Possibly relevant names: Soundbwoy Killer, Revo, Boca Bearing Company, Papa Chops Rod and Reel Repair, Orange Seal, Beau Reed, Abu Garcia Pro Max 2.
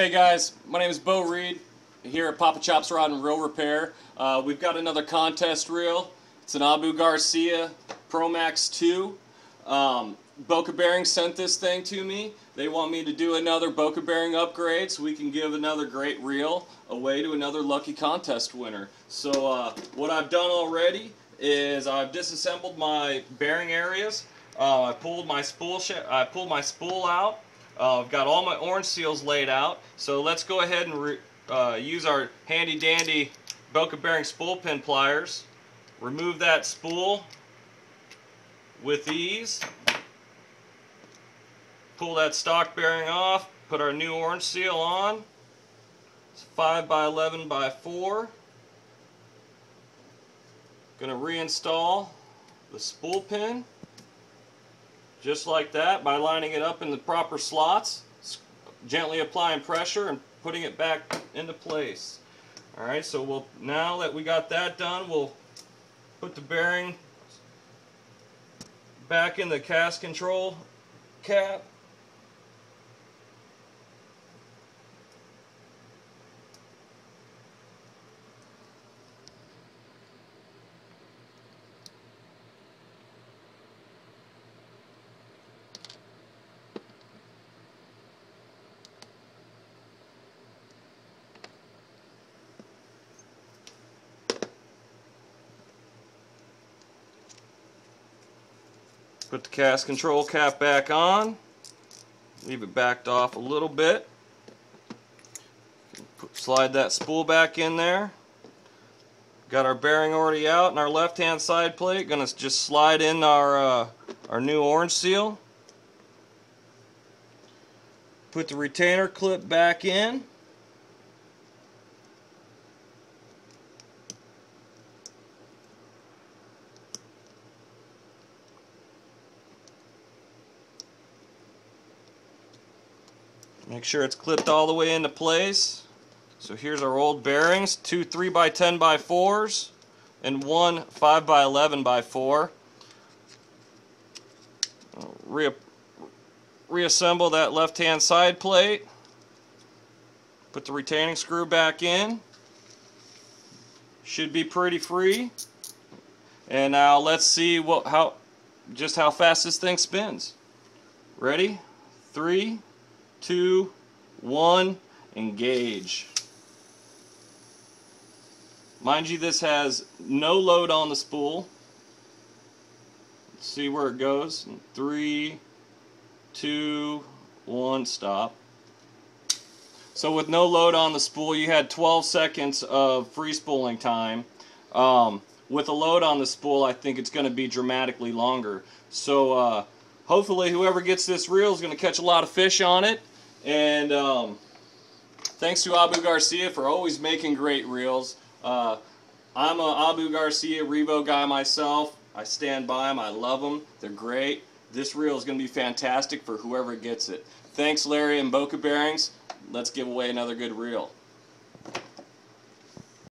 Hey guys, my name is Beau Reed here at Papa Chops Rod and Reel Repair. We've got another contest reel. It's an Abu Garcia Pro Max 2. Boca Bearing sent this thing to me. They want me to do another Boca Bearing upgrade so we can give another great reel away to another lucky contest winner. So what I've done already is I've disassembled my bearing areas. I pulled my spool out. I've got all my orange seals laid out, so let's go ahead and use our handy dandy Boca Bearing spool pin pliers. Remove that spool with ease. Pull that stock bearing off. Put our new orange seal on. It's 5 by 11 by 4. Gonna reinstall the spool pin. Just like that, by lining it up in the proper slots, gently applying pressure and putting it back into place. Alright, so now that we got that done, we'll put the bearing back in the cast control cap. Put the cast control cap back on, leave it backed off a little bit, slide that spool back in there. Got our bearing already out and our left hand side plate, gonna just slide in our new orange seal. Put the retainer clip back in. Make sure it's clipped all the way into place. So here's our old bearings, two 3 by 10 by 4s and one 5 by 11 by 4. Reassemble that left hand side plate. Put the retaining screw back in. Should be pretty free. And now let's see how fast this thing spins. Ready? 3, 2, 1, engage. Mind you, this has no load on the spool. Let's see where it goes. 3, 2, 1, stop. So with no load on the spool, you had 12 seconds of free spooling time. With a load on the spool, I think it's going to be dramatically longer. So hopefully whoever gets this reel is going to catch a lot of fish on it. And thanks to Abu Garcia for always making great reels. I'm a Abu Garcia Revo guy myself. I stand by them. I love them. They're great. This reel is going to be fantastic for whoever gets it. Thanks, Larry and Boca Bearings. Let's give away another good reel.